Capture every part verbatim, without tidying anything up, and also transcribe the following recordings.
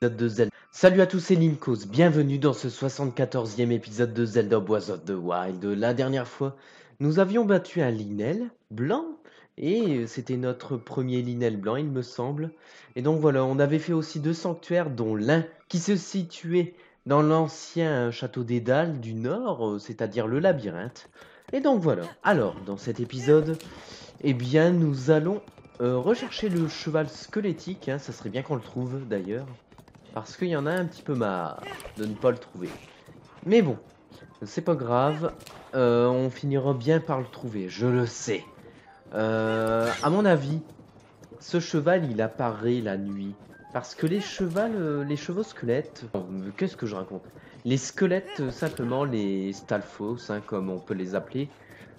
De Zelda. Salut à tous, c'est Linkos, bienvenue dans ce soixante-quatorzième épisode de Zelda Breath of the Wild. La dernière fois, nous avions battu un Lynel blanc, et c'était notre premier Lynel blanc, il me semble. Et donc voilà, on avait fait aussi deux sanctuaires, dont l'un qui se situait dans l'ancien château des Dalles du Nord, c'est-à-dire le labyrinthe. Et donc voilà, alors, dans cet épisode, eh bien, nous allons euh, rechercher le cheval squelettique, hein. Ça serait bien qu'on le trouve d'ailleurs. Parce qu'il y en a un petit peu marre de ne pas le trouver. Mais bon, c'est pas grave. Euh, on finira bien par le trouver, je le sais. Euh, à mon avis, ce cheval, il apparaît la nuit. Parce que les chevaux, les chevaux squelettes... Qu'est-ce que je raconte? Les squelettes, simplement, les Stalfos, hein, comme on peut les appeler,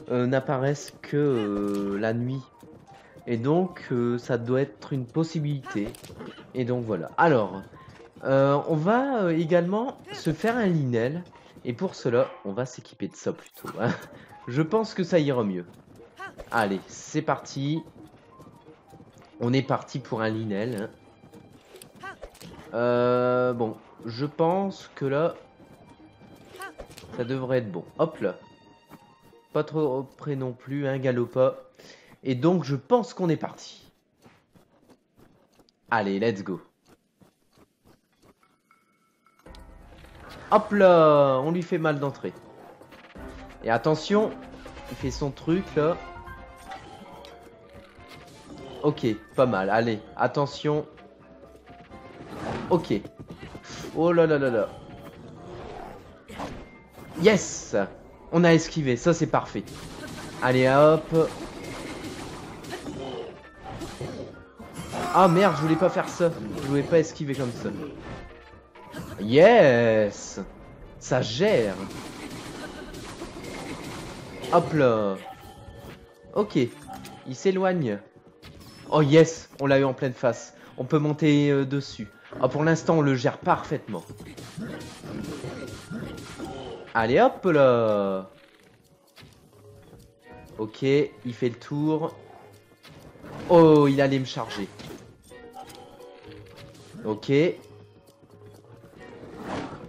euh, n'apparaissent que euh, la nuit. Et donc, euh, ça doit être une possibilité. Et donc, voilà. Alors... Euh, on va euh, également se faire un Lynel. Et pour cela, on va s'équiper de ça plutôt. Hein. Je pense que ça ira mieux. Allez, c'est parti. On est parti pour un Lynel. Hein. Euh, bon, je pense que là, ça devrait être bon. Hop là. Pas trop près non plus, hein, Galopa. Et donc, je pense qu'on est parti. Allez, let's go. Hop là, on lui fait mal d'entrée. Et attention, il fait son truc là. Ok, pas mal, allez, attention. Ok. Oh là là là là. Yes, on a esquivé, ça c'est parfait. Allez, hop. Ah merde, je voulais pas faire ça. Je voulais pas esquiver comme ça. Yes! Ça gère! Hop là! Ok, il s'éloigne. Oh yes, on l'a eu en pleine face. On peut monter euh, dessus. Ah, pour l'instant, on le gère parfaitement. Allez, hop là! Ok, il fait le tour. Oh, il allait me charger. Ok.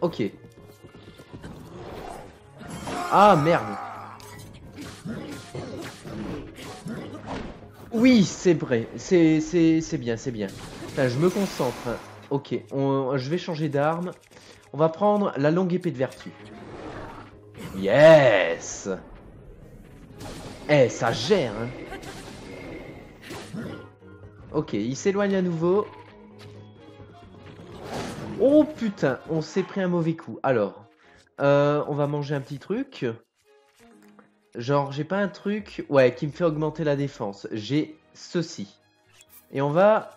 Ok. Ah merde. Oui, c'est vrai. C'est bien, c'est bien. Enfin, je me concentre. Ok, on, je vais changer d'arme. On va prendre la longue épée de vertu. Yes. Eh, ça gère. Hein. Ok, il s'éloigne à nouveau. Oh putain, on s'est pris un mauvais coup. Alors, euh, on va manger un petit truc. Genre, j'ai pas un truc... Ouais, qui me fait augmenter la défense. J'ai ceci. Et on va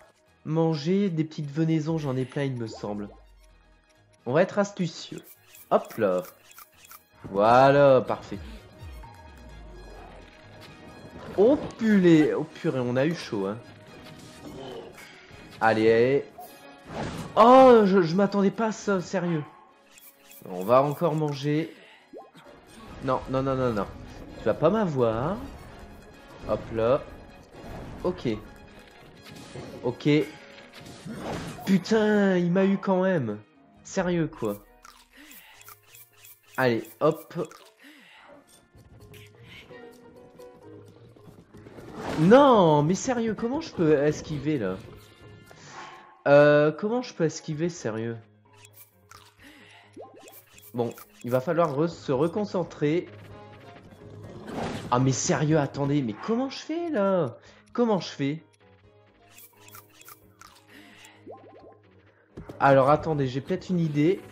manger des petites venaisons. J'en ai plein, il me semble. On va être astucieux. Hop là. Voilà, parfait. Oh purée, oh purée, on a eu chaud, hein. Allez... Oh, je, je m'attendais pas à ça, sérieux. On va encore manger. Non, non, non, non, non. Tu vas pas m'avoir. Hop là. Ok. Ok. Putain, il m'a eu quand même. Sérieux, quoi. Allez, hop. Non, mais sérieux, comment je peux esquiver, là ? Euh, comment je peux esquiver, sérieux? Bon, il va falloir re se reconcentrer. Ah mais sérieux, attendez, mais comment je fais là? Comment je fais? Alors attendez, j'ai peut-être une idée.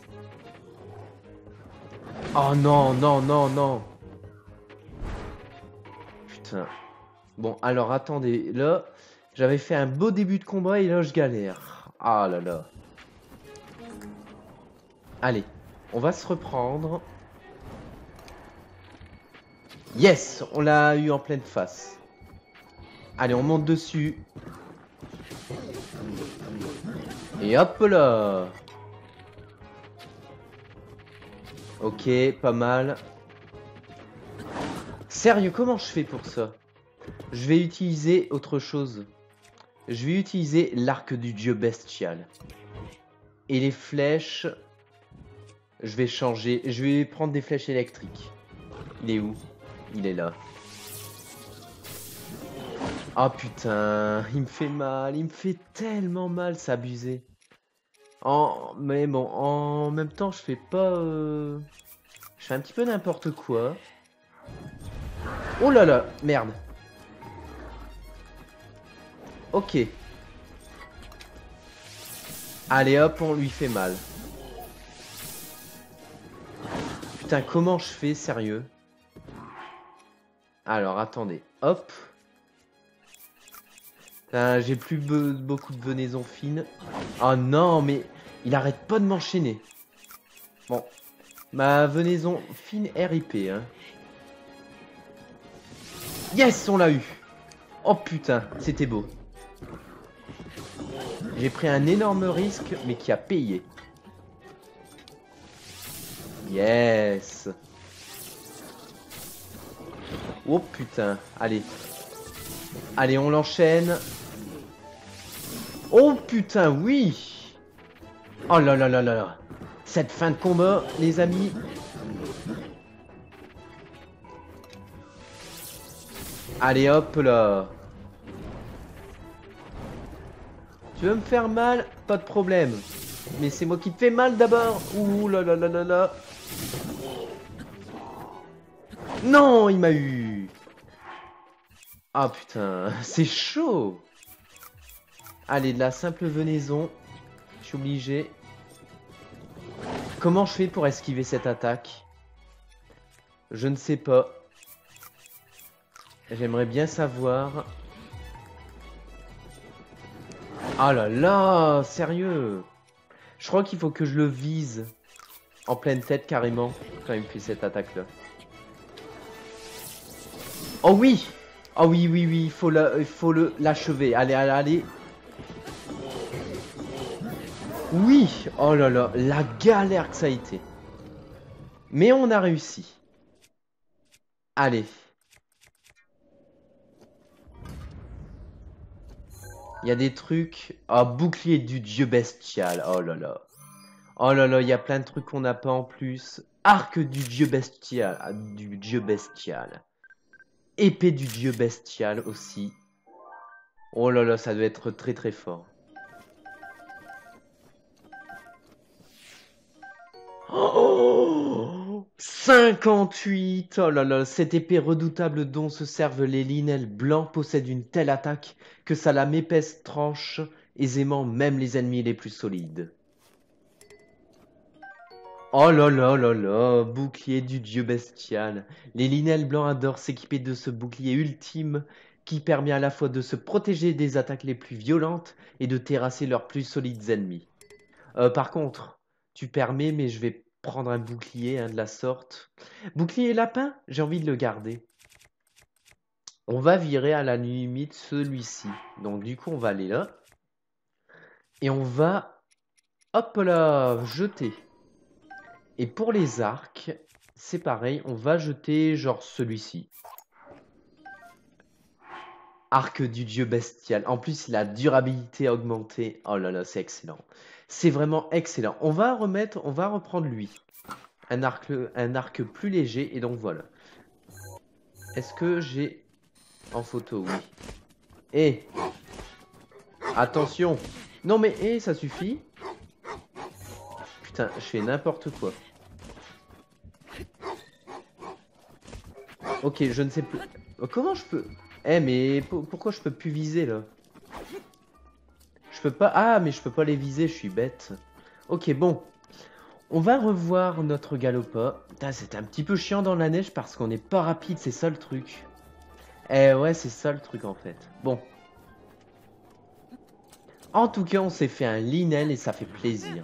Oh non, non, non, non. Putain. Bon, alors attendez, là, j'avais fait un beau début de combat et là je galère. Ah là là. Allez, on va se reprendre. Yes, on l'a eu en pleine face. Allez, on monte dessus. Et hop là. Ok, pas mal. Sérieux, comment je fais pour ça? Je vais utiliser autre chose. Je vais utiliser l'arc du dieu bestial. Et les flèches, je vais changer. Je vais prendre des flèches électriques. Il est où? Il est là. Ah oh, putain, il me fait mal. Il me fait tellement mal, c'est abusé. En... Mais bon, en même temps, je fais pas... Euh... Je fais un petit peu n'importe quoi. Oh là là, merde. Ok. Allez hop, on lui fait mal. Putain, comment je fais, sérieux? Alors, attendez, hop. J'ai plus be beaucoup de venaison fine. Oh non, mais il arrête pas de m'enchaîner. Bon, ma venaison fine R I P. Hein. Yes, on l'a eu. Oh putain, c'était beau. J'ai pris un énorme risque, mais qui a payé. Yes. Oh putain, allez. Allez, on l'enchaîne. Oh putain, oui. Oh là là là là là. Cette fin de combat, les amis. Allez, hop là. Tu veux me faire mal? Pas de problème. Mais c'est moi qui te fais mal d'abord. Ouh là là là là là. Non, il m'a eu. Ah putain, c'est chaud. Allez, de la simple venaison. Je suis obligé. Comment je fais pour esquiver cette attaque? Je ne sais pas. J'aimerais bien savoir. Ah là là, sérieux. Je crois qu'il faut que je le vise en pleine tête carrément quand il me fait cette attaque là. Oh oui. Ah oh oui, oui, oui, il faut l'achever. Le, allez, allez, allez. Oui. Oh là là, la galère que ça a été. Mais on a réussi. Allez. Il y a des trucs... Ah, oh, bouclier du dieu bestial. Oh là là. Oh là là, il y a plein de trucs qu'on n'a pas en plus. Arc du dieu bestial. Ah, du dieu bestial. Épée du dieu bestial aussi. Oh là là, ça doit être très très fort. Oh, cinquante-huit. Oh là là, cette épée redoutable dont se servent les Lynel blancs possède une telle attaque que sa lame épaisse tranche aisément même les ennemis les plus solides. Oh là là là là, bouclier du dieu bestial. Les Lynel blancs adorent s'équiper de ce bouclier ultime qui permet à la fois de se protéger des attaques les plus violentes et de terrasser leurs plus solides ennemis. Euh, par contre, tu permets, mais je vais prendre un bouclier hein, de la sorte. Bouclier lapin, j'ai envie de le garder. On va virer à la limite celui-ci. Donc du coup, on va aller là. Et on va, hop là, jeter. Et pour les arcs, c'est pareil, on va jeter genre celui-ci. Arc du dieu bestial. En plus, la durabilité augmentée. Oh là là, c'est excellent. C'est vraiment excellent. On va remettre, on va reprendre lui. Un arc, un arc plus léger. Et donc voilà. Est-ce que j'ai en photo? Oui. Eh. Attention. Non mais eh, ça suffit. Putain, je fais n'importe quoi. Ok, je ne sais plus... Comment je peux... Eh, mais pourquoi je peux plus viser, là? Je peux pas... Ah, mais je peux pas les viser, je suis bête. Ok, bon. On va revoir notre Galopa. Putain, c'est un petit peu chiant dans la neige parce qu'on n'est pas rapide, c'est ça le truc. Eh ouais, c'est ça le truc, en fait. Bon. En tout cas, on s'est fait un Lynel et ça fait plaisir.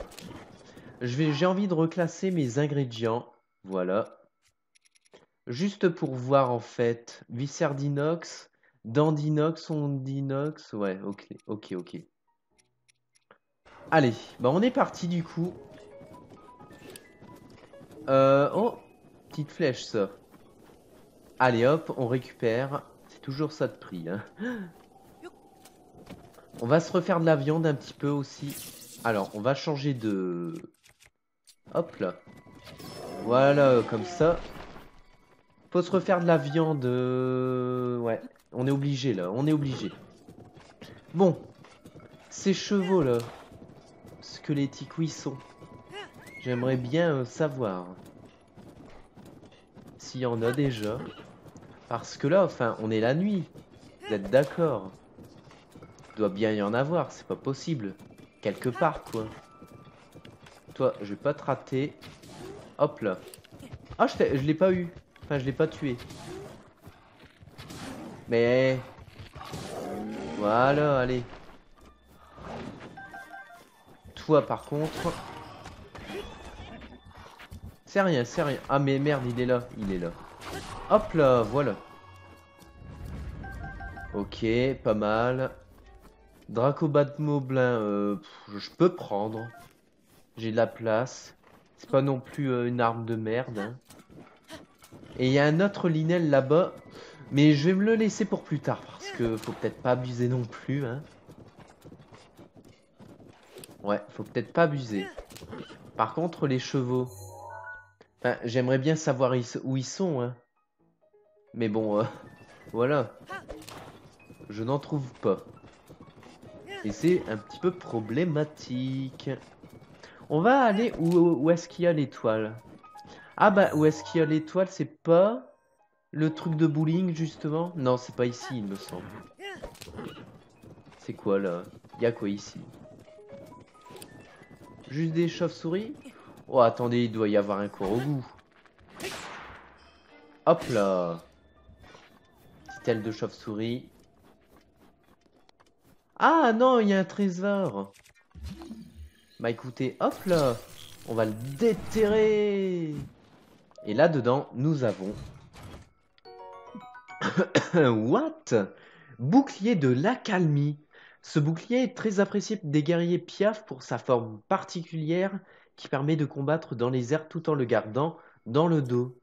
J'ai envie de reclasser mes ingrédients. Voilà. Juste pour voir en fait. Viscère d'inox, dents d'inox, onde d'inox. Ouais, ok, ok, ok. Allez, bah on est parti du coup. Euh, oh, petite flèche ça. Allez hop, on récupère. C'est toujours ça de prix. Hein. On va se refaire de la viande un petit peu aussi. Alors, on va changer de... Hop là. Voilà, comme ça. Faut se refaire de la viande. Ouais, on est obligé là, on est obligé. Bon. Ces chevaux là. Squelettiques, où ils sont? J'aimerais bien euh, savoir. S'il y en a déjà. Parce que là, enfin, on est la nuit. Vous êtes d'accord? Il doit bien y en avoir, c'est pas possible. Quelque part, quoi. Toi, je vais pas te rater. Hop là. Ah, je l'ai pas eu. Enfin, je l'ai pas tué. Mais... Voilà, allez. Toi, par contre... C'est rien, c'est rien. Ah, mais merde, il est là. Il est là. Hop là, voilà. Ok, pas mal. Dracobat Moblin, euh, je peux prendre. J'ai de la place. C'est pas non plus euh, une arme de merde. Hein. Et il y a un autre Lynel là-bas. Mais je vais me le laisser pour plus tard. Parce que faut peut-être pas abuser non plus. Hein. Ouais, faut peut-être pas abuser. Par contre, les chevaux. Enfin, j'aimerais bien savoir où ils sont. Hein. Mais bon, euh, voilà. Je n'en trouve pas. Et c'est un petit peu problématique. On va aller où, où est-ce qu'il y a l'étoile? Ah bah, où est-ce qu'il y a l'étoile? C'est pas le truc de bowling, justement? Non, c'est pas ici, il me semble. C'est quoi, là? Il y a quoi, ici? Juste des chauves-souris? Oh, attendez, il doit y avoir un Korogu. Hop là. Petite aile de chauve-souris. Ah non, il y a un trésor. Bah écoutez, hop là. On va le déterrer. Et là-dedans, nous avons... What? Bouclier de l'accalmie. Ce bouclier est très apprécié des guerriers Piaf pour sa forme particulière qui permet de combattre dans les airs tout en le gardant dans le dos.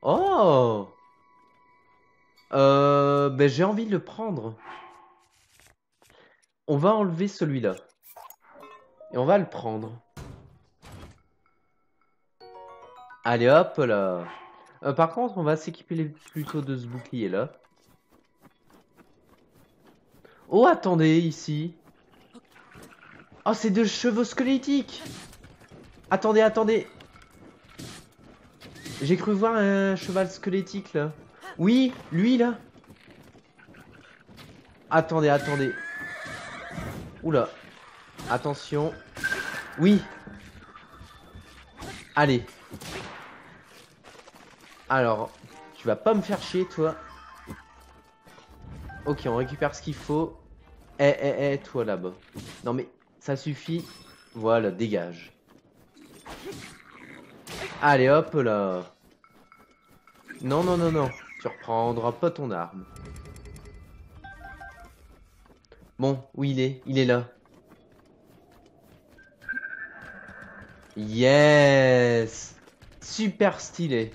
Oh, euh, ben j'ai envie de le prendre. On va enlever celui-là. Et on va le prendre. Allez hop là. Euh, par contre, on va s'équiper plutôt de ce bouclier-là. Oh, attendez, ici. Oh, c'est deux chevaux squelettiques. Attendez, attendez. J'ai cru voir un cheval squelettique, là. Oui, lui, là. Attendez, attendez. Oula. Attention. Oui. Allez. Alors, tu vas pas me faire chier, toi. Ok, on récupère ce qu'il faut. Eh, eh, eh, toi, là-bas. Non, mais ça suffit. Voilà, dégage. Allez, hop, là. Non, non, non, non. Tu reprendras pas ton arme. Bon, où il est? Il est là. Yes! Super stylé.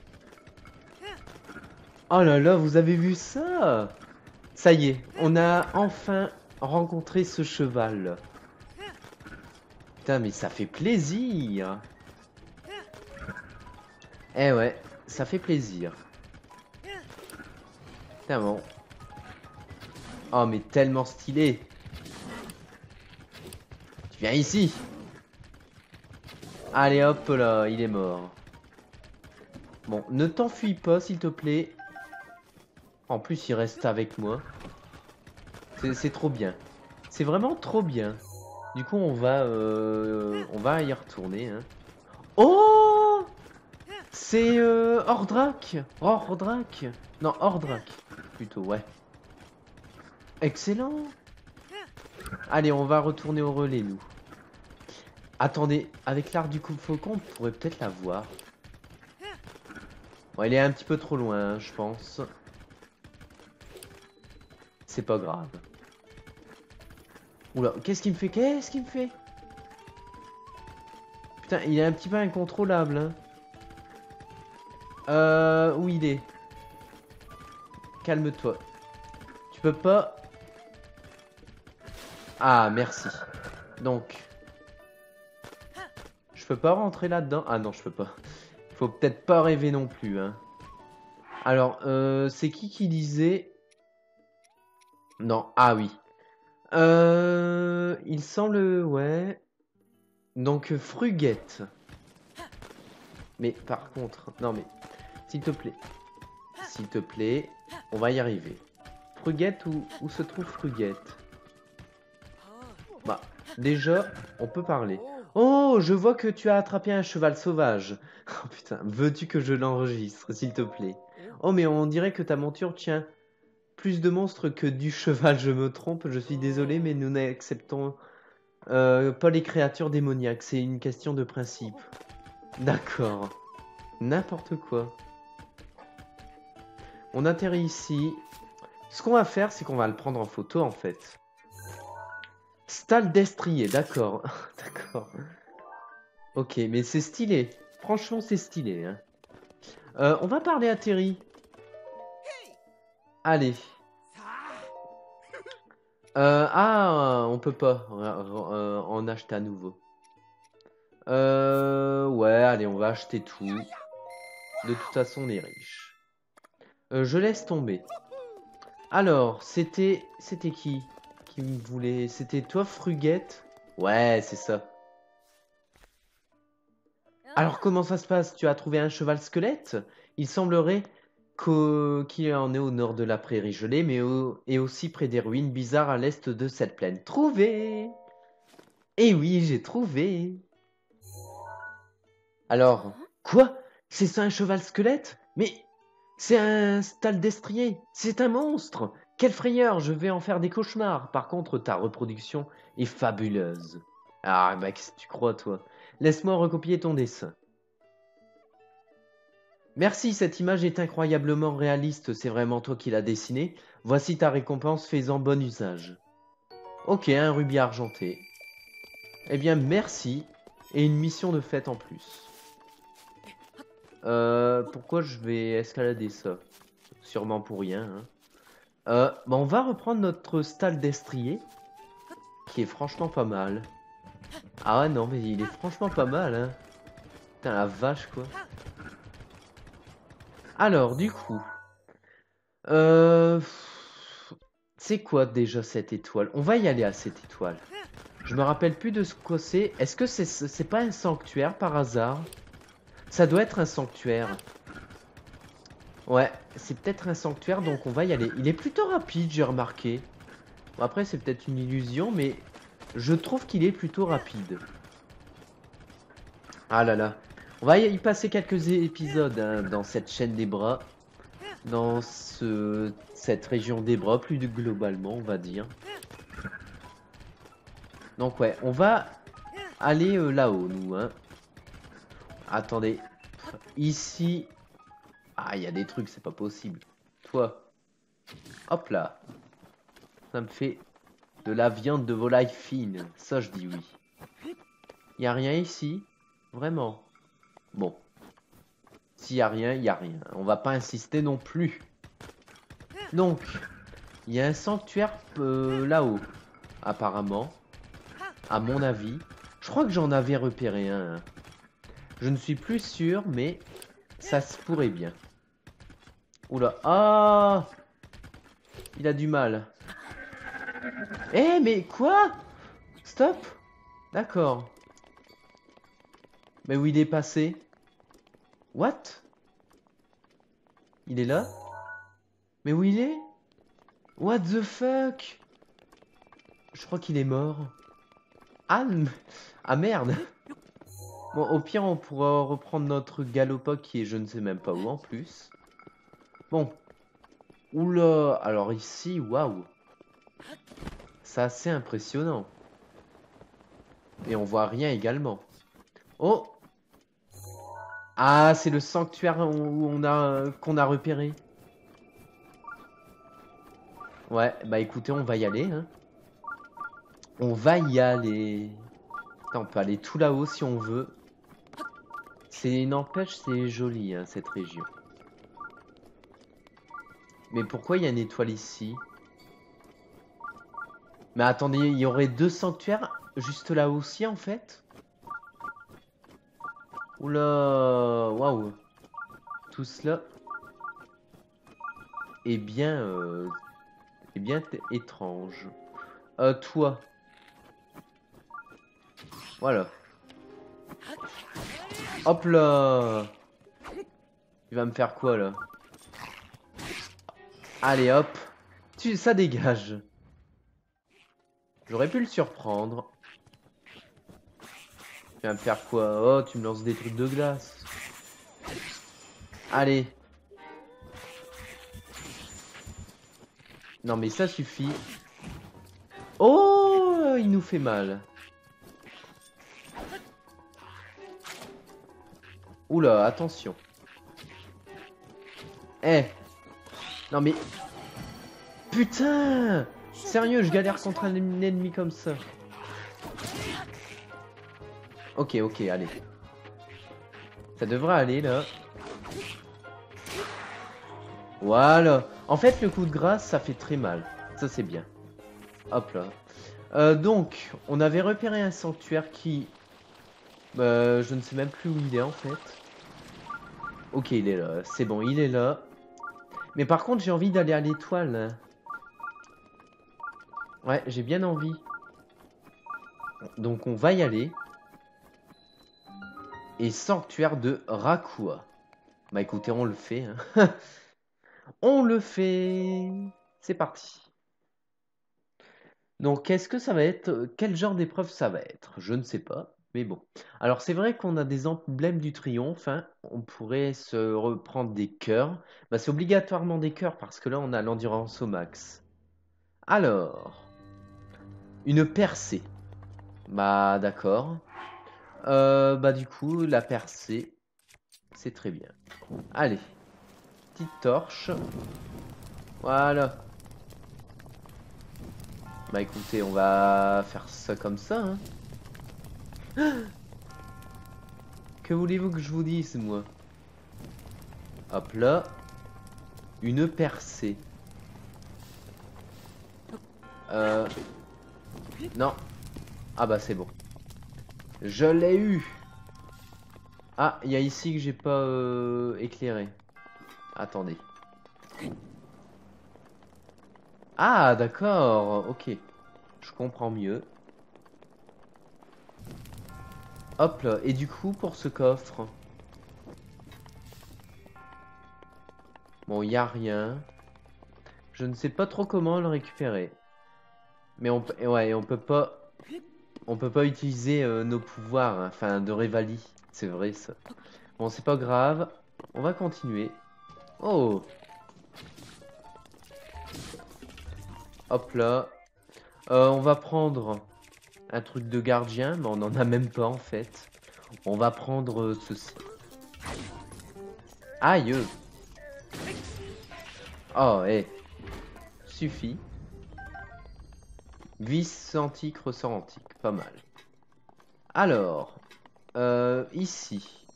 Oh là là, vous avez vu ça? Ça y est, on a enfin rencontré ce cheval. Putain, mais ça fait plaisir. Eh ouais, ça fait plaisir. Putain, bon. Oh, mais tellement stylé. Viens ici. Allez hop là, il est mort. Bon, ne t'enfuis pas s'il te plaît. En plus il reste avec moi. C'est trop bien. C'est vraiment trop bien. Du coup on va euh, on va y retourner hein. Oh, c'est euh, Hordrak. Hordrak. Non, Hordrak plutôt, ouais. Excellent. Allez, on va retourner au relais nous. Attendez, avec l'art du coupe-faucon, on pourrait peut-être la voir. Bon, elle est un petit peu trop loin, hein, je pense. C'est pas grave. Oula, qu'est-ce qu'il me fait? Qu'est-ce qu'il me fait? Putain, il est un petit peu incontrôlable. Hein. Euh, où il est? Calme-toi. Tu peux pas... Ah, merci. donc. Je peux pas rentrer là-dedans. Ah non, je peux pas. Faut peut-être pas rêver non plus. Hein. Alors, euh, c'est qui qui disait... Non, ah oui. Euh, il semble... Ouais. Donc, Fruguette. Mais par contre... Non mais... S'il te plaît. S'il te plaît, on va y arriver. Fruguette, où, où se trouve Fruguette? Bah, déjà, on peut parler. Oh, je vois que tu as attrapé un cheval sauvage. Oh putain, veux-tu que je l'enregistre, s'il te plaît? Oh, mais on dirait que ta monture tient plus de monstres que du cheval, je me trompe. Je suis désolé, mais nous n'acceptons euh, pas les créatures démoniaques. C'est une question de principe. D'accord. N'importe quoi. On atterrit ici. Ce qu'on va faire, c'est qu'on va le prendre en photo, en fait. Staldestrier, d'accord. D'accord. Ok, mais c'est stylé. Franchement, c'est stylé. Hein. Euh, on va parler à Terry. Allez. Euh, ah, on peut pas euh, en acheter à nouveau. Euh, ouais, allez, on va acheter tout. De toute façon, on est riche. Euh, je laisse tomber. Alors, c'était... C'était qui qui me voulait... C'était toi, Fruguette? Ouais, c'est ça. Alors, comment ça se passe? Tu as trouvé un cheval squelette? Il semblerait qu'il en est au nord de la prairie gelée, mais au... et aussi près des ruines bizarres à l'est de cette plaine. Trouvé! Eh oui, j'ai trouvé! Alors... Quoi? C'est ça un cheval squelette? Mais... C'est un staldestrier, c'est un monstre. Quelle frayeur, je vais en faire des cauchemars. Par contre, ta reproduction est fabuleuse. Ah, bah, qu'est-ce que tu crois, toi? Laisse-moi recopier ton dessin. Merci, cette image est incroyablement réaliste. C'est vraiment toi qui l'as dessinée. Voici ta récompense, fais-en bon usage. Ok, un rubis argenté. Eh bien, merci. Et une mission de fête en plus. Euh, pourquoi je vais escalader ça? Sûrement pour rien. Hein. Euh, bah on va reprendre notre staldestrier, qui est franchement pas mal. Ah ouais, non, mais il est franchement pas mal. Hein. Putain, la vache, quoi. Alors, du coup... Euh... C'est quoi déjà cette étoile? On va y aller à cette étoile. Je me rappelle plus de ce que c'est. Est-ce que c'est c'est pas un sanctuaire par hasard? Ça doit être un sanctuaire. Ouais, c'est peut-être un sanctuaire, donc on va y aller. Il est plutôt rapide, j'ai remarqué. Bon, après, c'est peut-être une illusion, mais je trouve qu'il est plutôt rapide. Ah là là. On va y passer quelques épisodes hein, dans cette chaîne des bras. Dans ce, cette région des bras, plus globalement, on va dire. Donc ouais, on va aller euh, là-haut, nous, hein. Attendez, ici... Ah, il y a des trucs, c'est pas possible. Toi, hop là. Ça me fait de la viande de volaille fine. Ça, je dis oui. Il n'y a rien ici, vraiment. Bon. S'il n'y a rien, il n'y a rien. On va pas insister non plus. Donc, il y a un sanctuaire euh, là-haut, apparemment. À mon avis. Je crois que j'en avais repéré un... Je ne suis plus sûr, mais ça se pourrait bien. Oula. Ah! Il a du mal. Eh, hey, mais quoi? Stop! D'accord. Mais où il est passé? What? Il est là? Mais où il est? What the fuck? Je crois qu'il est mort. Ah, ah merde! Bon, au pire, on pourra reprendre notre Galopa qui est je ne sais même pas où en plus. Bon. Oula, alors ici, waouh. C'est assez impressionnant. Et on voit rien également. Oh. Ah, c'est le sanctuaire où on a qu'on a repéré. Ouais, bah écoutez, on va y aller. Hein. On va y aller. Attends, on peut aller tout là-haut si on veut. C'est n'empêche, c'est joli hein, cette région. Mais pourquoi il y a une étoile ici? Mais attendez, il y aurait deux sanctuaires juste là aussi en fait. Oula, waouh. Tout cela est bien, euh, est bien étrange. Euh, toi. Voilà. Hop là. Il va me faire quoi là? Allez hop. Tu, ça dégage. J'aurais pu le surprendre. Tu vas me faire quoi? Oh, tu me lances des trucs de glace. Allez. Non mais ça suffit. Oh, il nous fait mal. Oula, attention. Eh. Non mais... Putain! Sérieux, je galère contre un ennemi comme ça. Ok, ok, allez. Ça devrait aller, là. Voilà. En fait, le coup de grâce, ça fait très mal. Ça, c'est bien. Hop là. Euh, donc, on avait repéré un sanctuaire qui... Euh, je ne sais même plus où il est, en fait. Ok, il est là. C'est bon, il est là. Mais par contre, j'ai envie d'aller à l'étoile. Ouais, j'ai bien envie. Donc on va y aller. Et sanctuaire de Rakua. Bah écoutez, on le fait. Hein. On le fait. C'est parti. Donc est-ce que ça va être... Quel genre d'épreuve ça va être? Je ne sais pas. Mais bon. Alors c'est vrai qu'on a des emblèmes du triomphe. Hein. On pourrait se reprendre des cœurs. Bah c'est obligatoirement des cœurs parce que là on a l'endurance au max. Alors... Une percée. Bah d'accord. Euh, bah du coup la percée, c'est très bien. Allez, petite torche. Voilà. Bah écoutez, on va faire ça comme ça. Hein. Ah, que voulez-vous que je vous dise moi? Hop là. Une percée. Euh... Non. Ah bah c'est bon. Je l'ai eu. Ah, il y a ici que j'ai pas euh, éclairé. Attendez. Ah d'accord. Ok. Je comprends mieux. Hop là. Et du coup pour ce coffre. Bon, il n'y a rien. Je ne sais pas trop comment le récupérer. Mais on, ouais, on peut pas, on peut pas utiliser euh, nos pouvoirs, hein, enfin de Révali, c'est vrai ça. Bon, c'est pas grave, on va continuer. Oh. Hop là, euh, on va prendre un truc de gardien, mais on en a même pas en fait. On va prendre euh, ceci. Aïe. Oh, eh, hey. Suffit. Vis antique, ressort antique, pas mal. Alors, euh, ici.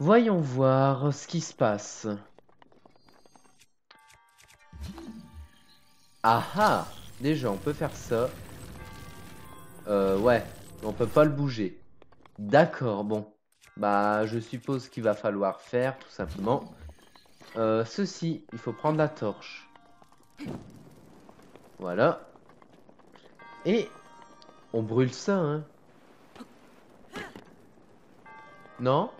Voyons voir ce qui se passe. Ah ah! Déjà, on peut faire ça. Euh, ouais, on peut pas le bouger. D'accord, bon. Bah, je suppose qu'il va falloir faire, tout simplement. Euh, ceci, il faut prendre la torche. Voilà. Et on brûle ça, hein. Non?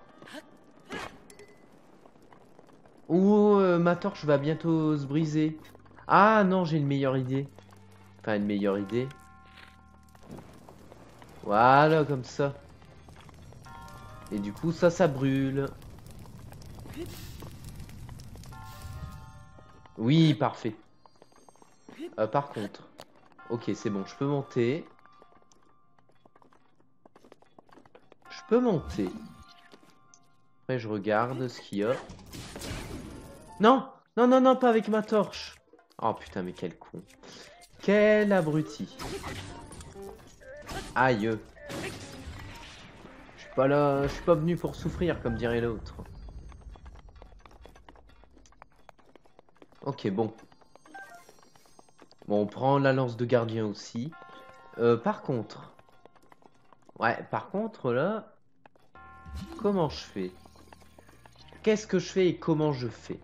Ouh, euh, ma torche va bientôt se briser. Ah non, j'ai une meilleure idée. Enfin, une meilleure idée. Voilà, comme ça. Et du coup, ça, ça brûle. Oui, parfait. Euh, par contre, ok, c'est bon, je peux monter. Je peux monter. Après, je regarde ce qu'il y a. Non, non, non, non, pas avec ma torche. Oh putain, mais quel con. Quel abruti. Aïe. Je suis pas là, je suis pas venu pour souffrir, comme dirait l'autre. Ok, bon. Bon, on prend la lance de gardien aussi. Euh, par contre... Ouais, par contre, là... Comment je fais? Qu'est-ce que je fais et comment je fais?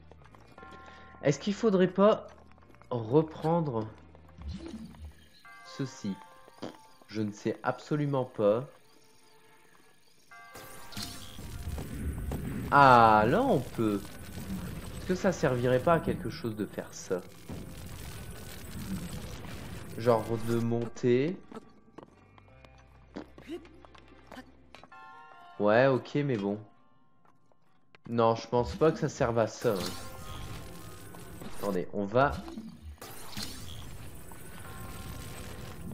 Est-ce qu'il faudrait pas reprendre ceci? Je ne sais absolument pas. Ah, là on peut. Est-ce que ça servirait pas à quelque chose de faire ça? Genre de monter. Ouais, ok, mais bon. Non, je pense pas que ça serve à ça. Hein. Attendez, on va...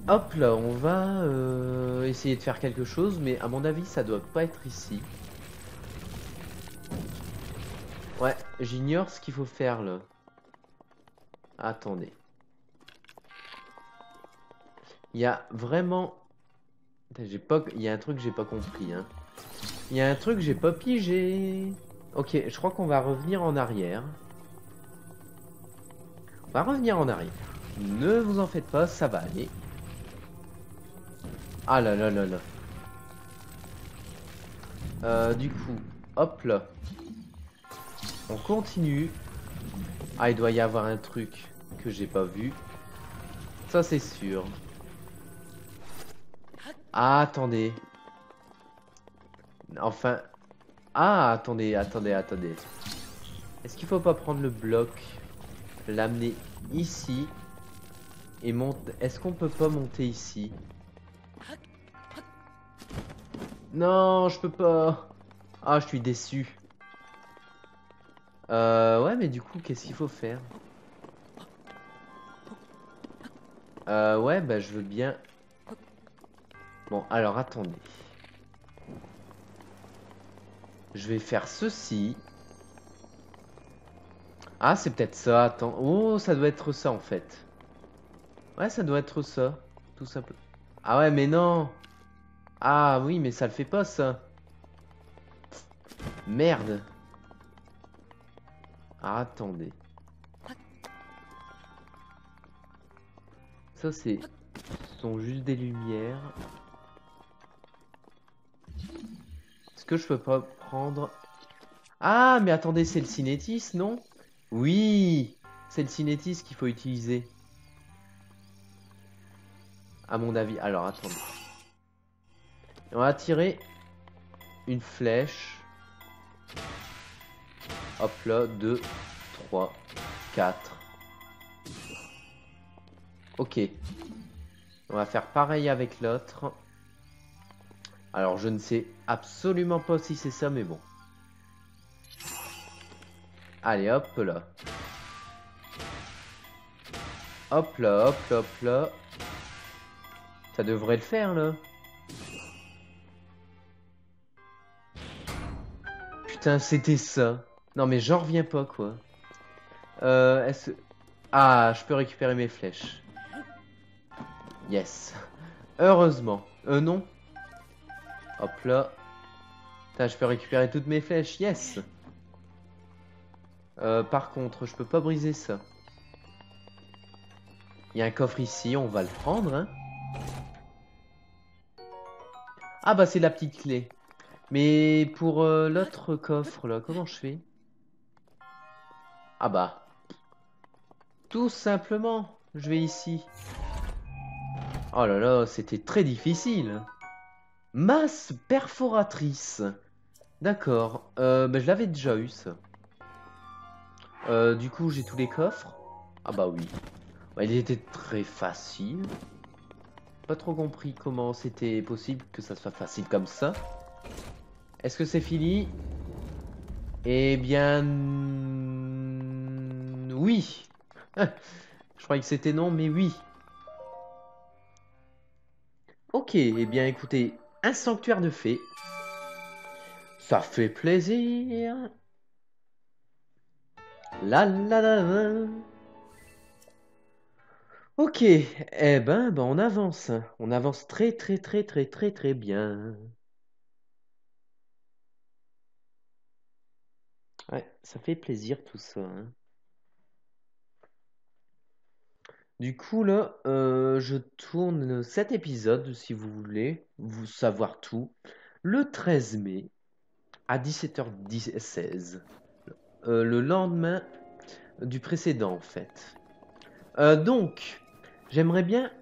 Hop là, on va euh, essayer de faire quelque chose, mais à mon avis, ça doit pas être ici. Ouais, j'ignore ce qu'il faut faire, là. Attendez. Il y a vraiment... J'ai pas... Il y a un truc que j'ai pas compris, hein. Il y a un truc que j'ai pas pigé. Ok, je crois qu'on va revenir en arrière. On va revenir en arrière. Ne vous en faites pas, ça va aller. Ah là là là là. Euh, du coup, hop là. On continue. Ah, il doit y avoir un truc que j'ai pas vu. Ça, c'est sûr. Ah, attendez. Enfin... Ah, attendez, attendez, attendez. Est-ce qu'il faut pas prendre le bloc, l'amener ici et monter... Est-ce qu'on peut pas monter ici? Non, je peux pas. Ah, je suis déçu. Euh, ouais, mais du coup, qu'est-ce qu'il faut faire? Euh, ouais, bah je veux bien... Bon, alors, attendez. Je vais faire ceci. Ah, c'est peut-être ça, attends. Oh, ça doit être ça, en fait. Ouais, ça doit être ça, tout simplement. Ah ouais, mais non. Ah oui, mais ça le fait pas, ça. Merde. Attendez. Ça, c'est... Ce sont juste des lumières. Est-ce que je peux pas prendre... Ah, mais attendez, c'est le cinétis, non? Oui, c'est le cinétis qu'il faut utiliser. À mon avis. Alors, attendez. On va tirer une flèche. Hop là, deux, trois, quatre. Ok. On va faire pareil avec l'autre. Alors, je ne sais absolument pas si c'est ça, mais bon. Allez, hop là. Hop là, hop là, hop là. Ça devrait le faire, là. Putain, c'était ça. Non, mais j'en reviens pas, quoi. Euh, est-ce... Ah, je peux récupérer mes flèches. Yes. Heureusement. Euh, non. Hop là. Putain, je peux récupérer toutes mes flèches. Yes. Euh, par contre, je peux pas briser ça. Il y a un coffre ici, on va le prendre, hein. Ah bah, c'est la petite clé. Mais pour euh, l'autre coffre, là, comment je fais? Ah bah. Tout simplement, je vais ici. Oh là là, c'était très difficile. Masse perforatrice. D'accord. Euh, bah, je l'avais déjà eu, ça. Euh, du coup, j'ai tous les coffres. Ah bah oui. Bah, il était très facile. Pas trop compris comment c'était possible que ça soit facile comme ça. Est-ce que c'est fini? Eh bien... Oui. Je croyais que c'était non, mais oui. Ok, eh bien écoutez, un sanctuaire de fées. Ça fait plaisir. La la la la. Ok, eh ben, ben on avance. On avance très très très très très très bien. Ouais, ça fait plaisir tout ça. Hein. Du coup, là, euh, je tourne cet épisode, si vous voulez vous savoir tout, le treize mai à dix-sept heures seize, euh, le lendemain du précédent, en fait. Euh, donc, j'aimerais bien...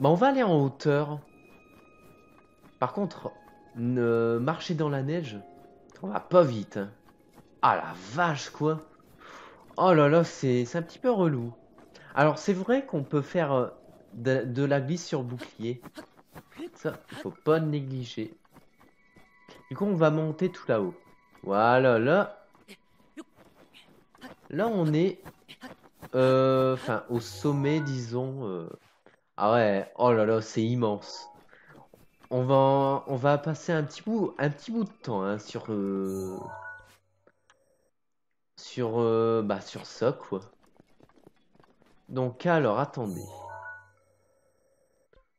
Bah, on va aller en hauteur. Par contre, euh, marcher dans la neige, on va pas vite. Hein. Ah la vache, quoi! Oh là là, c'est un petit peu relou. Alors, c'est vrai qu'on peut faire de, de la glisse sur bouclier. Ça, il faut pas le négliger. Du coup, on va monter tout là-haut. Voilà, là. Là, on est... Euh... Enfin, au sommet, disons. Euh... Ah ouais, oh là là, c'est immense. On va, on va passer un petit bout, un petit bout de temps hein, sur... Euh... Sur... Euh... Bah, sur ça, quoi. Donc alors attendez.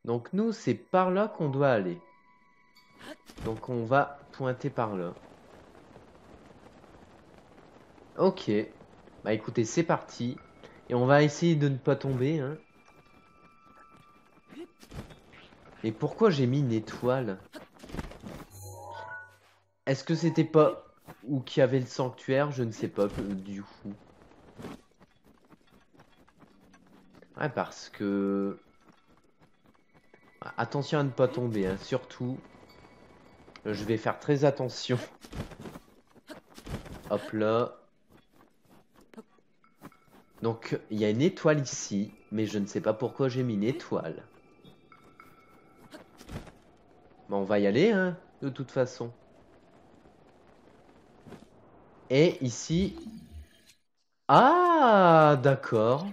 Donc nous c'est par là qu'on doit aller. Donc on va pointer par là. Ok. Bah écoutez c'est parti. Et on va essayer de ne pas tomber. Hein. Et pourquoi j'ai mis une étoile? Est-ce que c'était pas où qu'il y avait le sanctuaire? Je ne sais pas du coup. Ouais, parce que... Attention à ne pas tomber, hein. Surtout. Je vais faire très attention. Hop là. Donc, il y a une étoile ici, mais je ne sais pas pourquoi j'ai mis une étoile. Bon, on va y aller, hein, de toute façon. Et ici... Ah, d'accord.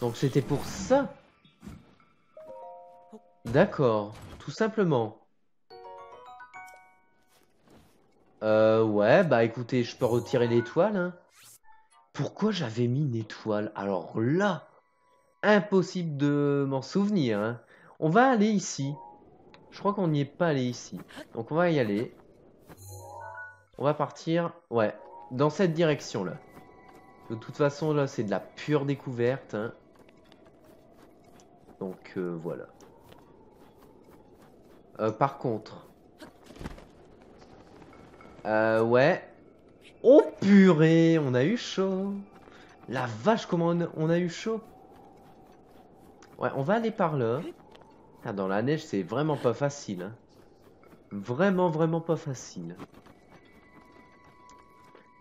Donc c'était pour ça. D'accord, tout simplement. Euh, ouais, bah écoutez, je peux retirer l'étoile. Hein. Pourquoi j'avais mis une étoile? Alors là, impossible de m'en souvenir. Hein. On va aller ici. Je crois qu'on n'y est pas allé ici. Donc on va y aller. On va partir, ouais, dans cette direction-là. De toute façon, là, c'est de la pure découverte. Hein. Donc euh, voilà. Euh, par contre. Euh, ouais. Oh purée, on a eu chaud. La vache, comment on a eu chaud. Ouais, on va aller par là. Ah, dans la neige, c'est vraiment pas facile. Hein. Vraiment, vraiment pas facile.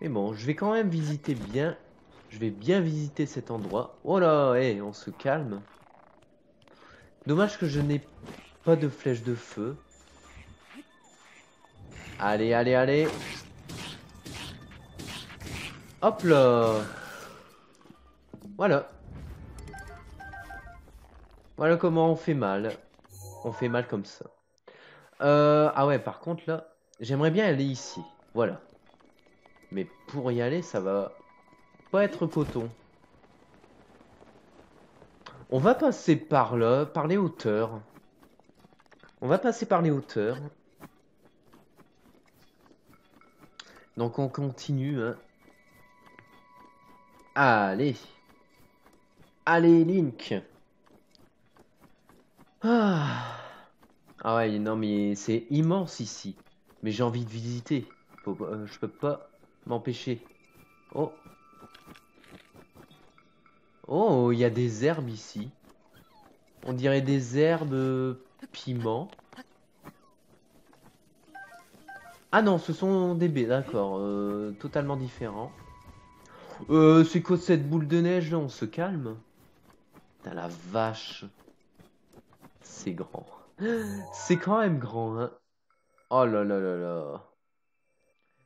Mais bon, je vais quand même visiter bien. Je vais bien visiter cet endroit. Oh là, hey, on se calme. Dommage que je n'ai pas de flèche de feu. Allez, allez, allez. Hop là. Voilà. Voilà comment on fait mal. On fait mal comme ça. Euh, ah ouais, par contre, là, j'aimerais bien aller ici. Voilà. Mais pour y aller, ça va pas être coton. On va passer par là, par les hauteurs. On va passer par les hauteurs. Donc on continue. Hein. Allez. Allez, Link. Ah, ah ouais, non mais c'est immense ici. Mais j'ai envie de visiter. Faut, euh, je peux pas... m'empêcher. Oh. Oh, il y a des herbes ici. On dirait des herbes euh, piment. Ah non, ce sont des baies, d'accord. Euh, totalement différents. Euh, c'est quoi cette boule de neige là? On se calme. T'as la vache. C'est grand. C'est quand même grand, hein. Oh là là là là.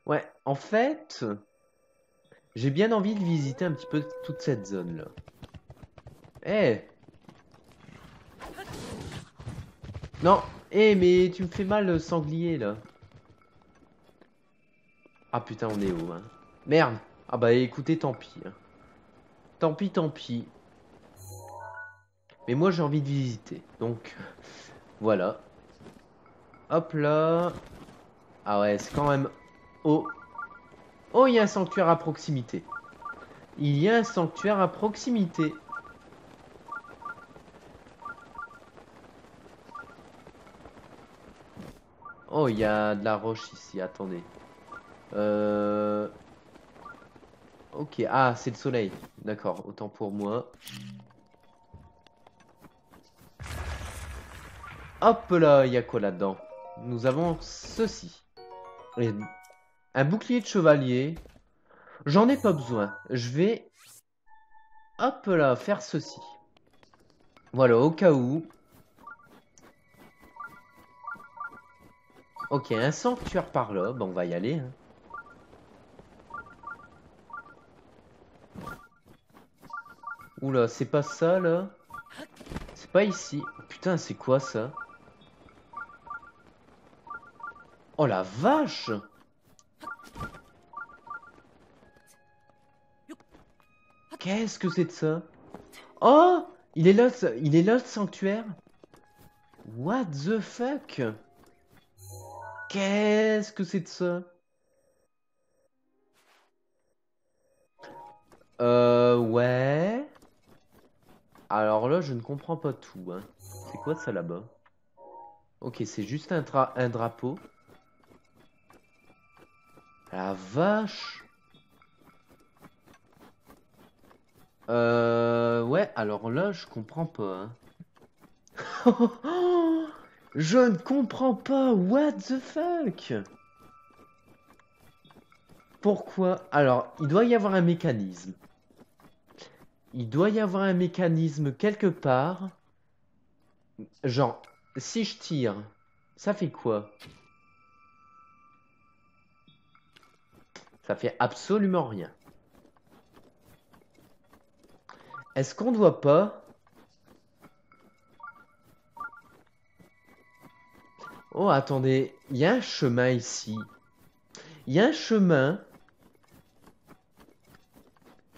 Ouais, en fait, j'ai bien envie de visiter un petit peu toute cette zone-là. Eh hey. Non, eh hey, mais tu me fais mal sanglier, là. Ah putain, on est haut, hein. Merde. Ah bah écoutez, tant pis. Hein. Tant pis, tant pis. Mais moi, j'ai envie de visiter, donc voilà. Hop là. Ah ouais, c'est quand même... Oh, oh, il y a un sanctuaire à proximité. Il y a un sanctuaire à proximité. Oh, il y a de la roche ici, attendez. Euh... Ok, ah, c'est le soleil. D'accord, autant pour moi. Hop là, il y a quoi là-dedans? Nous avons ceci. Un bouclier de chevalier. J'en ai pas besoin. Je vais... Hop là, faire ceci. Voilà, au cas où. Ok, un sanctuaire par là. Bon, on va y aller. Hein. Oula, c'est pas ça, là. C'est pas ici. Putain, c'est quoi, ça? Oh, la vache! Qu'est-ce que c'est de ça? Oh! Il est là, il est là, le sanctuaire? What the fuck? Qu'est-ce que c'est de ça? Euh... Ouais... Alors là, je ne comprends pas tout. Hein. C'est quoi ça là-bas? Ok, c'est juste un, un drapeau. La vache. Euh... Ouais, alors là, je comprends pas. Hein. Je ne comprends pas. What the fuck? Pourquoi? Alors, il doit y avoir un mécanisme. Il doit y avoir un mécanisme quelque part. Genre, si je tire, ça fait quoi? Ça fait absolument rien. Est-ce qu'on doit pas... Oh, attendez. Il y a un chemin ici. Il y a un chemin...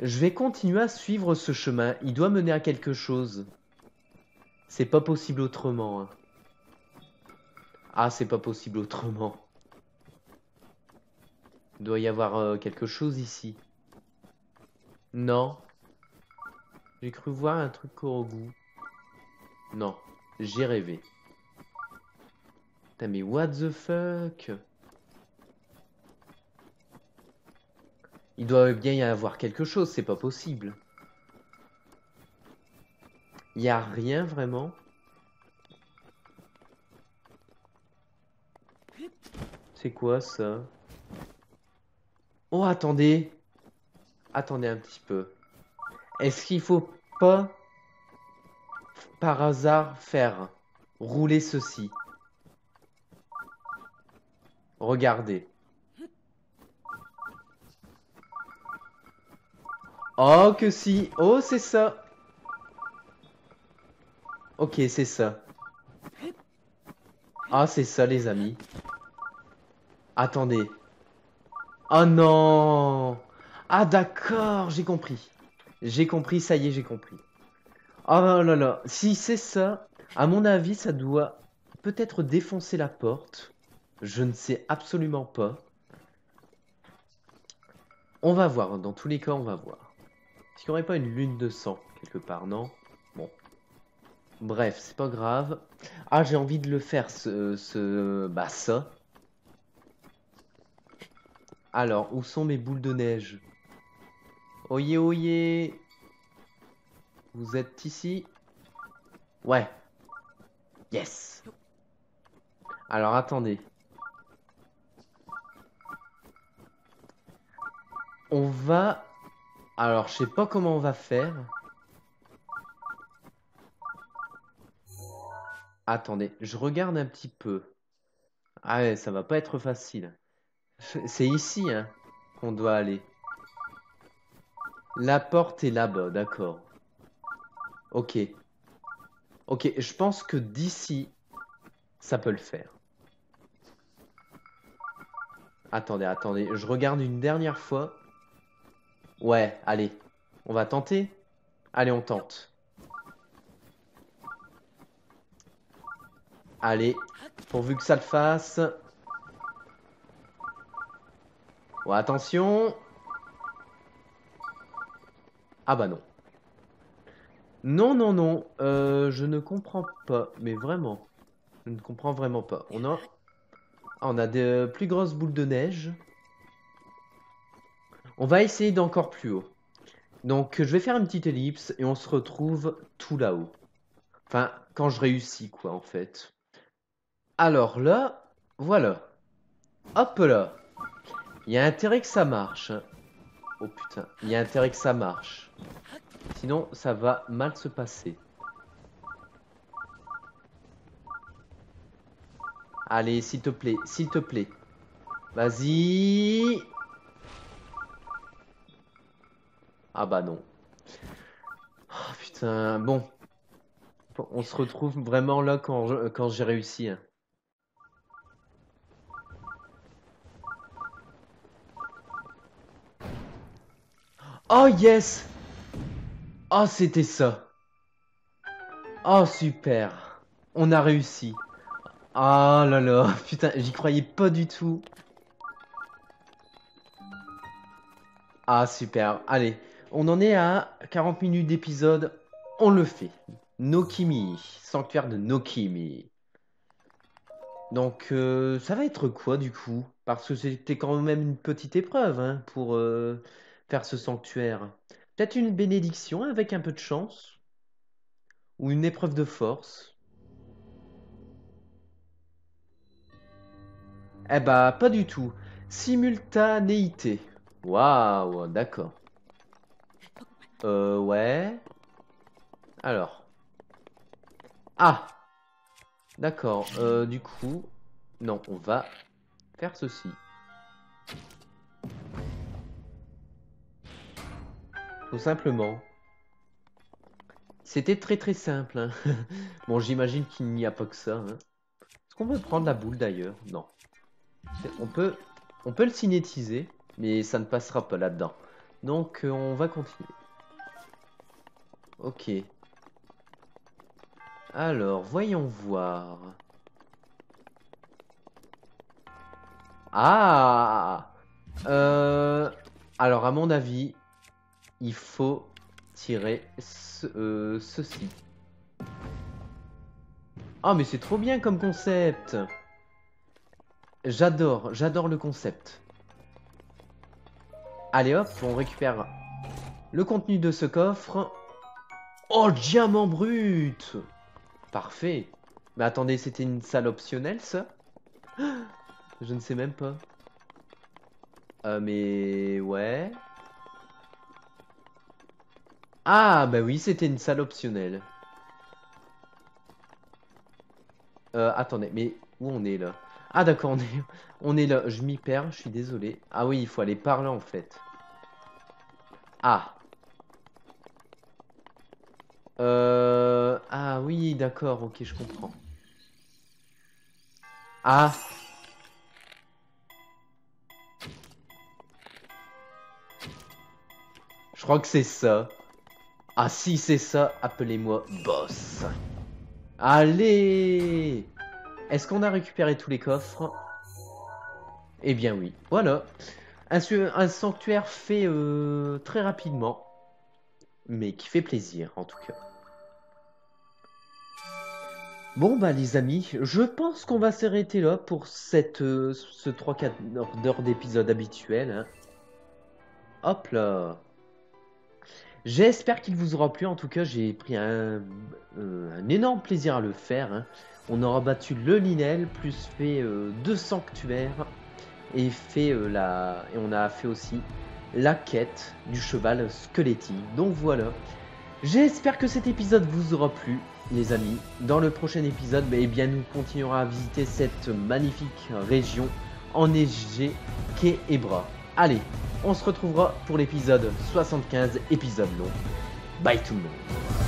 Je vais continuer à suivre ce chemin. Il doit mener à quelque chose. C'est pas possible autrement. Hein. Ah, c'est pas possible autrement. Il doit y avoir euh, quelque chose ici. Non. J'ai cru voir un truc Korogu. Non, j'ai rêvé. Putain, mais what the fuck? Il doit bien y avoir quelque chose, c'est pas possible. Il n'y a rien vraiment. C'est quoi ça? Oh, attendez. Attendez un petit peu. Est-ce qu'il faut pas, par hasard, faire rouler ceci? Regardez. Oh, que si. Oh, c'est ça. Ok, c'est ça. Ah, c'est ça, les amis. Attendez. Oh non. Ah, d'accord, j'ai compris. J'ai compris, ça y est, j'ai compris. Oh là là. Si c'est ça, à mon avis, ça doit peut-être défoncer la porte. Je ne sais absolument pas. On va voir. Dans tous les cas, on va voir. Est-ce qu'il n'y aurait pas une lune de sang quelque part, non? Bon. Bref, c'est pas grave. Ah, j'ai envie de le faire, ce, ce... Bah, ça. Alors, où sont mes boules de neige? Oyez, oyez. Vous êtes ici? Ouais. Yes. Alors, attendez. On va... Alors, je sais pas comment on va faire. Attendez, je regarde un petit peu. Ah ouais, ça va pas être facile. C'est ici hein, qu'on doit aller. La porte est là-bas, d'accord. Ok. Ok, je pense que d'ici, ça peut le faire. Attendez, attendez, je regarde une dernière fois. Ouais, allez, on va tenter. Allez, on tente. Allez, pourvu que ça le fasse. Bon, attention. Ah bah non. Non, non, non, euh, je ne comprends pas, mais vraiment. Je ne comprends vraiment pas. On a... On a de plus grosses boules de neige. On va essayer d'encore plus haut. Donc je vais faire une petite ellipse et on se retrouve tout là-haut. Enfin, quand je réussis quoi en fait. Alors là, voilà. Hop là. Il y a intérêt que ça marche. Oh putain, il y a intérêt que ça marche. Sinon, ça va mal se passer. Allez, s'il te plaît, s'il te plaît. Vas-y. Ah bah non. Oh putain, bon. On se retrouve vraiment là quand je, quand j'ai réussi. Oh yes! Oh c'était ça! Oh super! On a réussi! Oh là là, putain, j'y croyais pas du tout. Ah super, allez, on en est à quarante minutes d'épisode, on le fait. Nokimi, sanctuaire de Nokimi. Donc euh, ça va être quoi du coup? Parce que c'était quand même une petite épreuve hein, pour euh, faire ce sanctuaire. Peut-être une bénédiction avec un peu de chance? Ou une épreuve de force? Eh bah, pas du tout. Simultanéité. Waouh, d'accord. Euh, ouais. Alors. Ah. D'accord, euh, du coup... Non, on va faire ceci. Tout simplement. C'était très très simple. Hein. Bon, j'imagine qu'il n'y a pas que ça. Hein. Est-ce qu'on peut prendre la boule d'ailleurs? Non. On peut, on peut le cinétiser, mais ça ne passera pas là-dedans. Donc euh, on va continuer. Ok. Alors, voyons voir. Ah euh, alors à mon avis, il faut tirer ce, euh, ceci. Ah mais c'est trop bien comme concept! J'adore, j'adore le concept. Allez hop, on récupère le contenu de ce coffre. Oh, diamant brut! Parfait. Mais attendez, c'était une salle optionnelle, ça? Je ne sais même pas. Euh, mais... ouais. Ah, bah oui, c'était une salle optionnelle. Euh, attendez, mais où on est, là? Ah d'accord, on est, on est là. Je m'y perds, je suis désolé. Ah oui, il faut aller par là en fait. Ah. Euh... Ah oui, d'accord, ok, je comprends. Ah. Je crois que c'est ça. Ah si, c'est ça, appelez-moi boss. Allez! Est-ce qu'on a récupéré tous les coffres? Eh bien oui, voilà. Un, un sanctuaire fait euh, très rapidement, mais qui fait plaisir en tout cas. Bon bah les amis, je pense qu'on va s'arrêter là pour cette, euh, ce trois à quatre heures d'épisode habituel. Hein. Hop là. J'espère qu'il vous aura plu, en tout cas j'ai pris un, euh, un énorme plaisir à le faire. Hein. On aura battu le Lynel, plus fait euh, deux sanctuaires, et, fait, euh, la... et on a fait aussi la quête du cheval squelettique. Donc voilà, j'espère que cet épisode vous aura plu, les amis. Dans le prochain épisode, bah, eh bien, nous continuerons à visiter cette magnifique région enneigée qu'est Hébra. Allez, on se retrouvera pour l'épisode soixante-quinze, épisode long. Bye tout le monde.